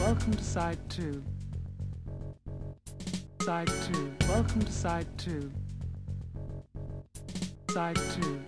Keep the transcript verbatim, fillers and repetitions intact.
Welcome to side two. Side two. Welcome to side two. Side two.